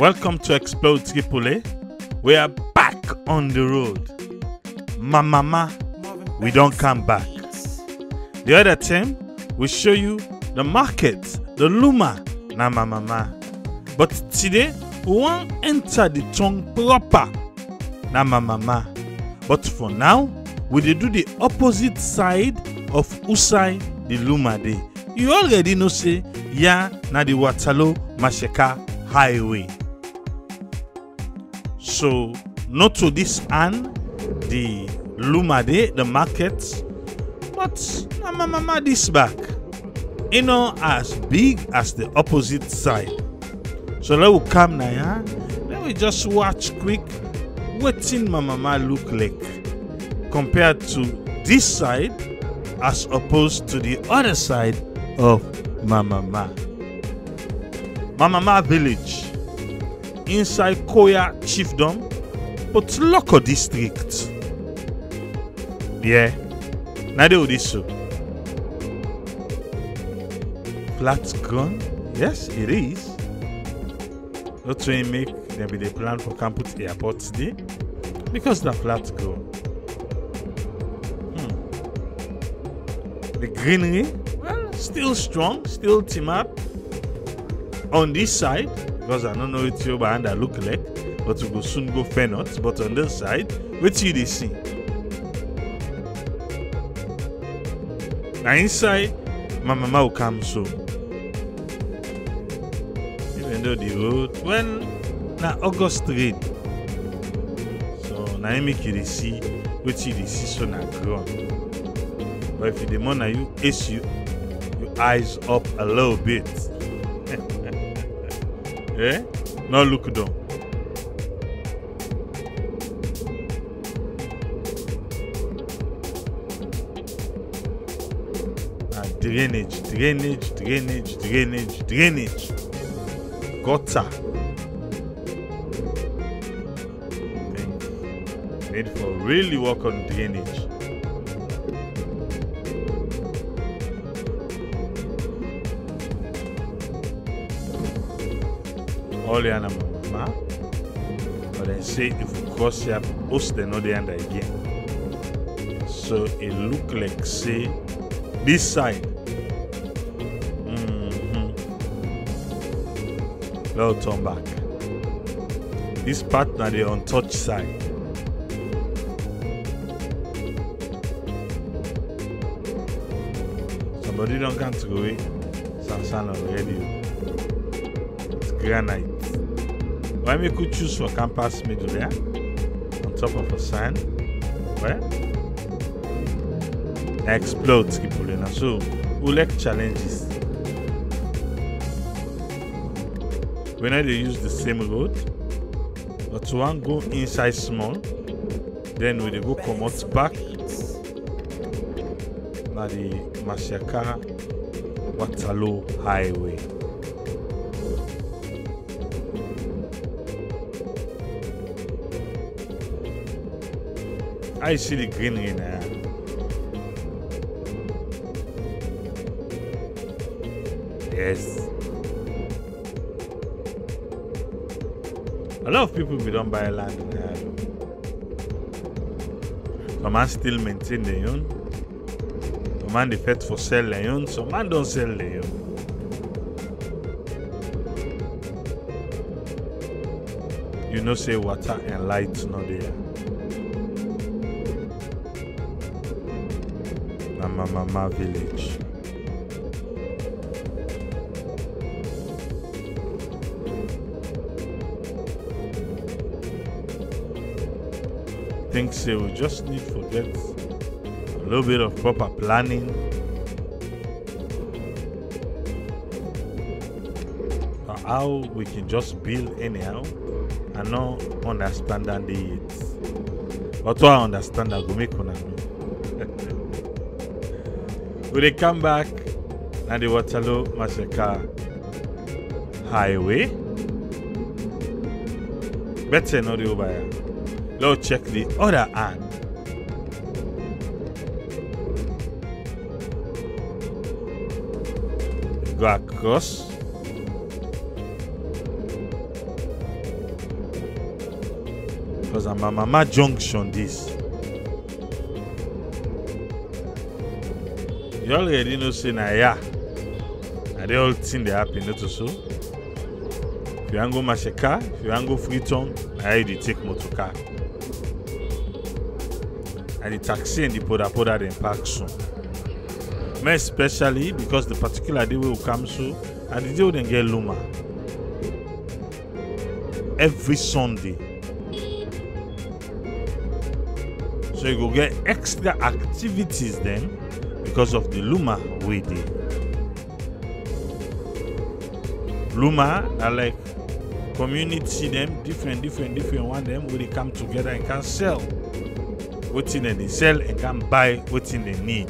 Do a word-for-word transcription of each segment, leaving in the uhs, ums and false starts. Welcome to Explode Gipule. We are back on the road. MAMAMAH, we don't come back. The other time, we show you the market, the Luma, na MAMAMAH. But today, we won't enter the tongue proper, na MAMAMAH. But for now, we dey do the opposite side of Usai the Luma Day. You already know say, ya na the Waterloo-Masiaka Highway. So, not to this end, the Luma Day, the market, but na MAMAMAH this back. You know, as big as the opposite side. So, let we come now, yeah? Let we just watch quick wetin MAMAMAH look like compared to this side as opposed to the other side of MAMAMAH. MAMAMAH village. Inside Koya chiefdom, Potloko district. Yeah, Nade Odiso. Flat ground? Yes, it is. That's why make there be the plan for campus airport today because the flat ground. Hmm. The greenery, well, still strong, still team up. On this side, because I don't know what you and I look like, but we will soon go fair not. But on this side, what you they see? Now inside, MAMAMAH will come soon. Even though the road, well, now August rain. So now I make you they see what you they see so now ground. But if you demand you issue, your eyes up a little bit. Eh? Now look down. Ah, drainage, drainage, drainage, drainage, drainage. Gutter. Thank you. Need for really work on drainage. All the animal, but I say if we cross here, post the other end again. So it look like say this side. Mm-hmm. Now turn back. This part now the untouched side. Somebody don't come to go away. Samson already. Granite. Why we could choose for campus middle there on top of a sand? Where? Explode Gipule. So we like challenges. When I use the same road, but one go inside small, then we go come out back. Now the Masiaka Waterloo Highway. I see the greenery now. Yes. A lot of people we don't buy land now. Some man still maintain their own. Some man they fit for sell their own. Some man don't sell their own. You know, say water and light not there. MAMAMAH village. I think so. We just need to get a little bit of proper planning. For how we can just build anyhow and not understand that it. But I understand that we make one another. We dey come back na the Waterloo-Masiaka Highway. Better no dey over here. Let's check the other hand. Go across. Because a Mamamah junction this. You already know say na yeah. And they all think they happen, not so. If you want to go Masiaka, if you want to go Freetown, I you take motor car. And the taxi and the poda poda they park soon. But especially because the particular day we will come soon and the day we get Luma. Every Sunday. So you go get extra activities then because of the Luma we did. Luma are like community them, different, different, different one them where they come together and can sell what thing they sell and can buy what thing they need.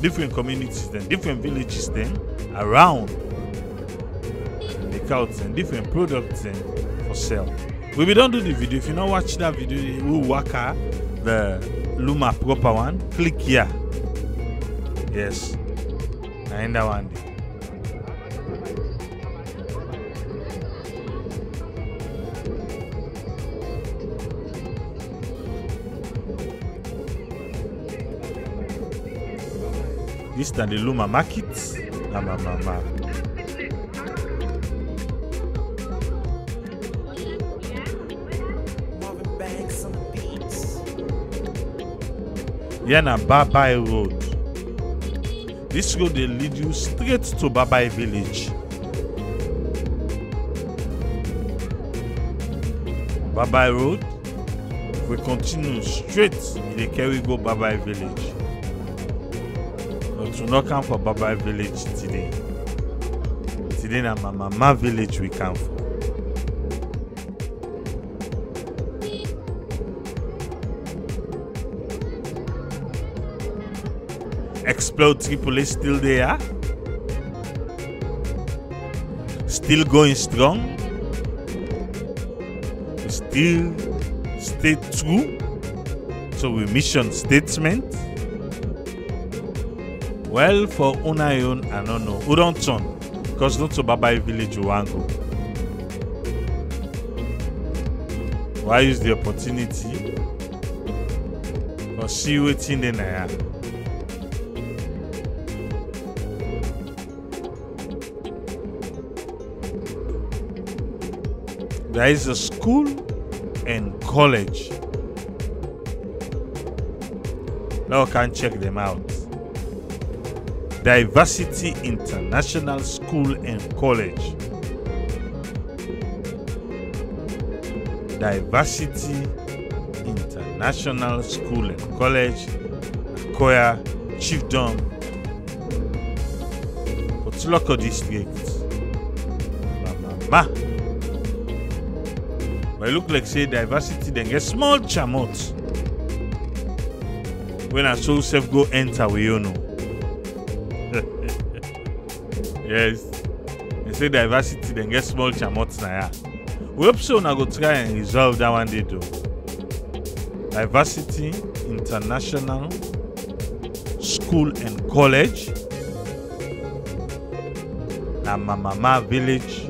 Different communities then, different villages then around and make out and different products then for sale. But we don't do the video. If you not watch that video, we'll work out the Luma proper one. Click here. Yes. And that one day. This is the Luma Market. MAMAMAH. Here na Babai Road. This road they lead you straight to Babai village. Babai Road, we continue straight, they carry go Babai village. But we not come for Babai village today. Today na MAMAMAH village we come for. Explode Gipule still there, still going strong, we still stay true to our mission statement. Well, for una yon I don't know, we don't turn because not to Babai village you want go. Why use the opportunity? Or see what's in the naya. There is a school and college. Now you can check them out. Diversity International School and College. Diversity International School and College. Koya Chiefdom. Waterloo District. MAMAMAH. But it look like say diversity then get small chamot. When I saw self go enter, we you know. Yes. They say diversity then get small chamot na ya. We hope so now go try and resolve that one day though. Diversity International School and College. Na MAMAMAH village.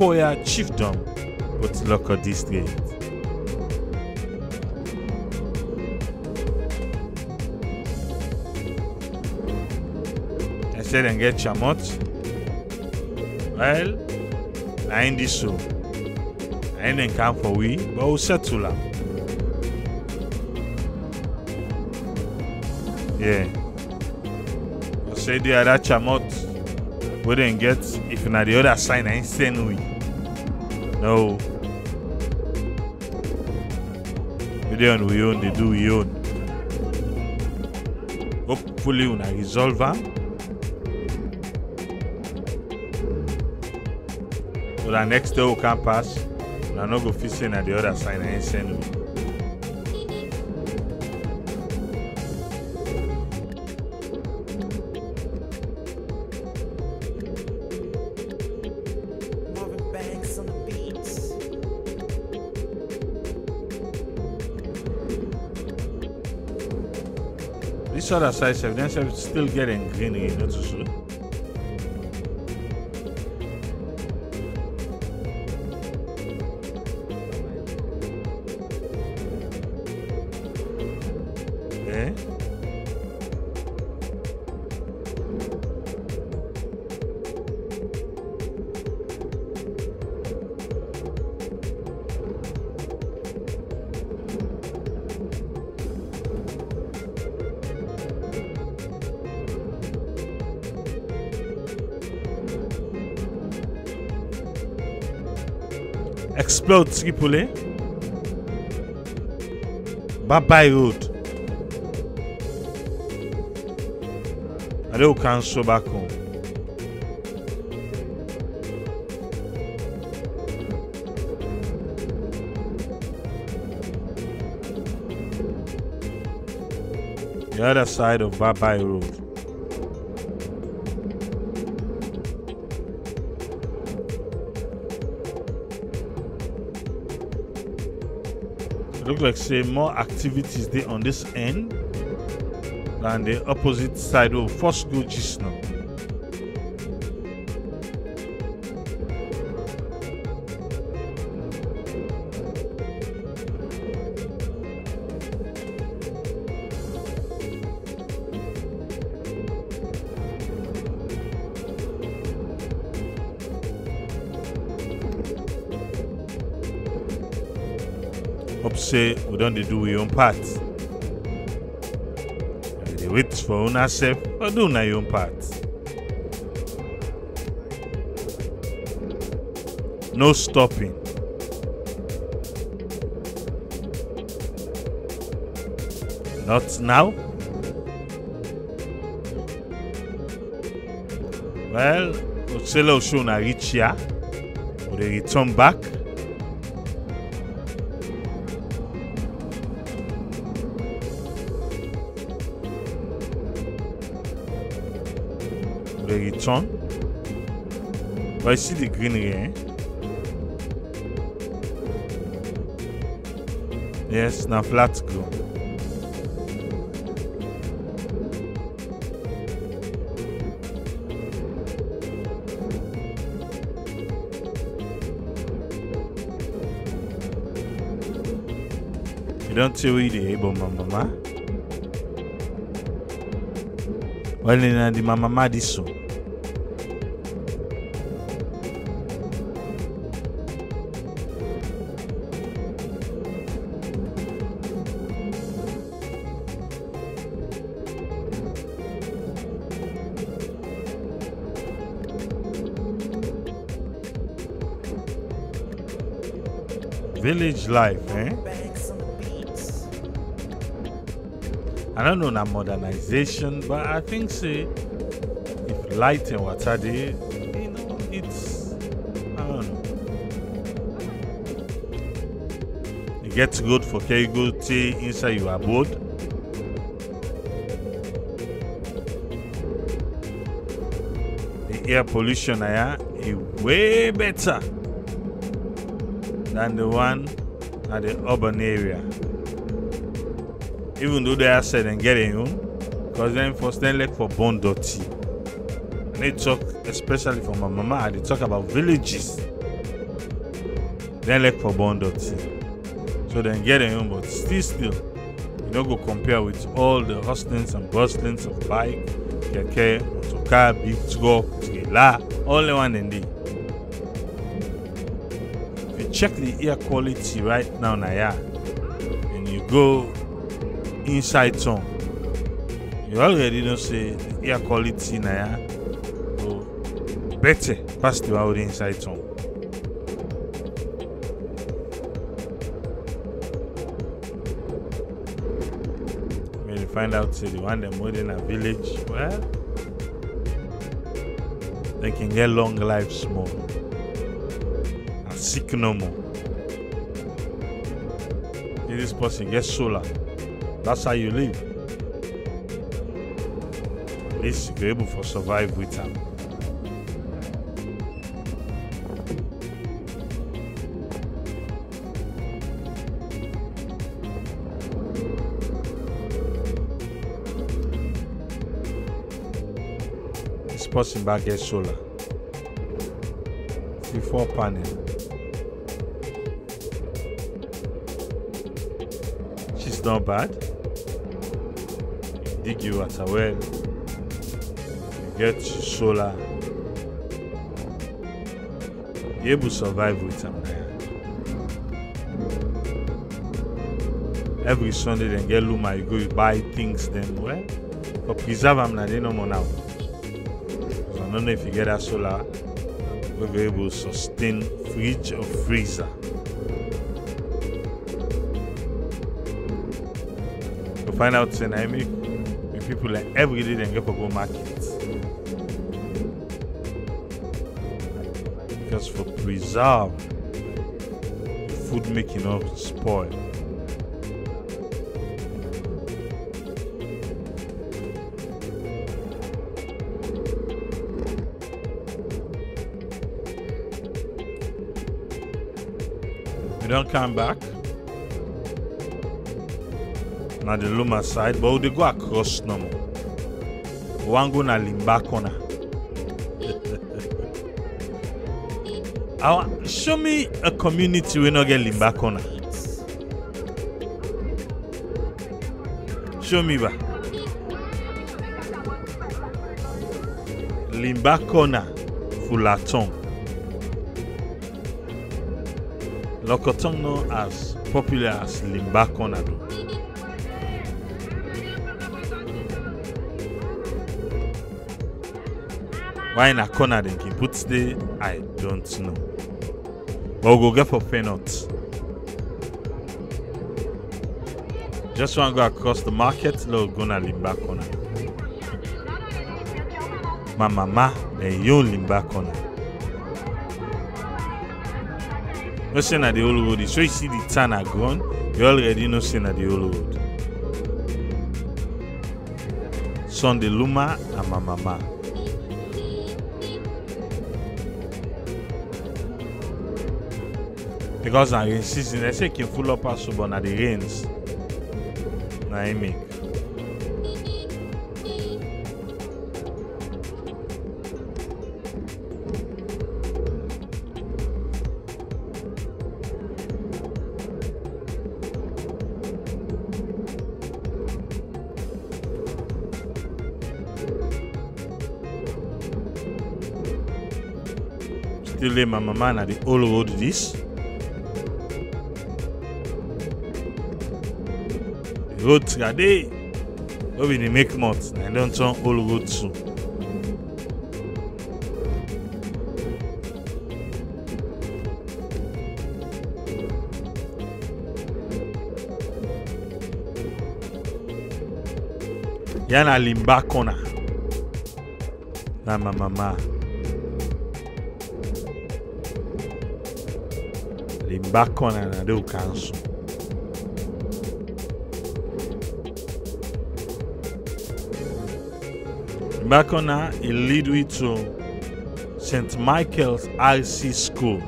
Koya chiefdom, but local district. I said, and get chamot. Well, I ain't this so. I ain't come for we, but we'll settle up. Yeah. I said the other chamot. We didn't get if not the other sign I ain't saying we. No. We don't we own, they do we own. Hopefully we will resolve them. So the next day we can pass, we are not go fishing at the other sign I ain't saying we. This other side, self still getting green, you know, to shoot. Explode Gipule, Babai Road. Hello, Council back home. The other side of Babai Road. Look like say more activities there on this end than the opposite side of first go just now. Hope say we don't do we own part. And they wait for own self or do na your own part. No stopping. Not now. Well, Otselo show na reach here. Or they return back. Return, but I see the greenery. Eh? Yes, now flat ground. You don't see where the able mama. Well, in the mama this so. Village life, eh? I don't know na modernization, but I think say if light and water dey, you know, it's I don't know. You get good for carry go tea inside your abode. The air pollution here is way better than the one at the urban area. Even though they are said and getting home, because then first then like for born dirty. And they talk, especially for my mama, they talk about villages. Then like for born dirty. So then getting home, but still still, you don't go compare with all the hustlings and bustlings of bike, keke, motorcar, big truck, trailer, all the one in there. Check the air quality right now, Naya, and you go inside town. You already don't say the air quality, Naya, go better past the out inside town. When you find out, say the one that more than a village, well, they can get long lives more. Sick no more. In this person gets solar. That's how you live. At least you're able to survive with them. This person back gets solar. Before panel. Not bad. You dig your water well. You get solar. You able to survive with them. Every Sunday then get luma, you go you buy things then well. But preserve them now, they no more now. I don't know if you get that solar available sustain fridge or freezer. To find out when I make with people like every day they go for go market. Because for preserve, the food making up spoil. Don't come back na the Luma side, but we go across no more. We want go na Limbakona. I show me a community we no get Limbakona. Show me ba Limbakona, Fulatong. Lokotong not as popular as Limbakona. Why in a corner they can put today? I don't know. But we'll go get for peanuts. Just want to go across the market, we'll go to Limbakona. MAMAMAH, they you Limbakona. No saying at the old road. So you see the town are gone, you already know saying at the old road. Sunday Luma and MAMAMAH. Because now rain season, they say can full up us but now the rains. Now I make. Still MAMAMAH na the old road this. The road today, where we make months, I don't turn old road soon. Yana Limbakona, na MAMAMAH. Limbakona na do council. Limbakona it lead we to Saint Michael's R C School.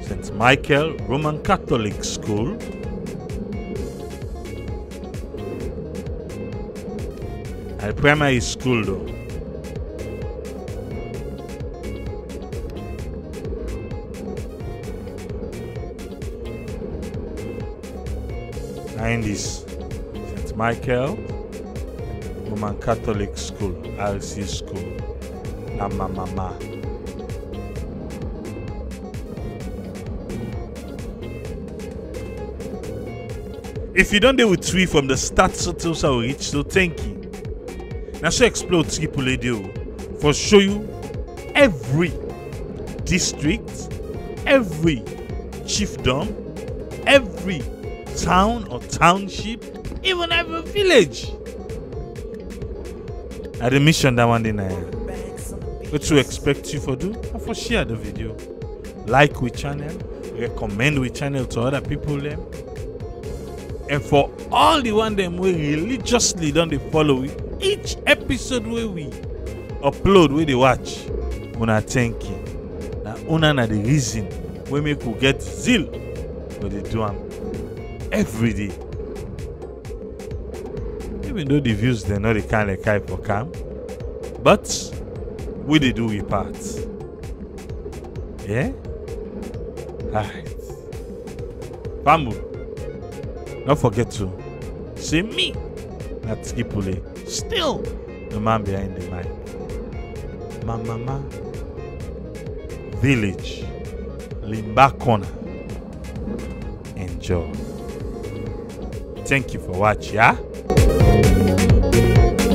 Saint Michael Roman Catholic School. A primary school though. Behind this, Saint Michael Roman Catholic School, R C School, na MAMAMAH. If you don't deal with three from the start, so till so reach, so thank you. Now so Explode Gipule deal for show you every district, every chiefdom, every town or township, even every village. I did mission that one day now. What you expect you for do? And for share the video, like we channel, recommend we channel to other people them, and for all the one them we religiously don't they follow it, each episode where we upload where they watch. Una thank you. Now una na the reason we make we get zeal for the do am. Every day, even though the views they're not the kind of kind for cam, but we they do we part, yeah. All right, Pambu, don't forget to see me, that's Gipule, still the man behind the mic. MAMAMAH Village, Limbakona. Enjoy. Thank you for watching, yeah?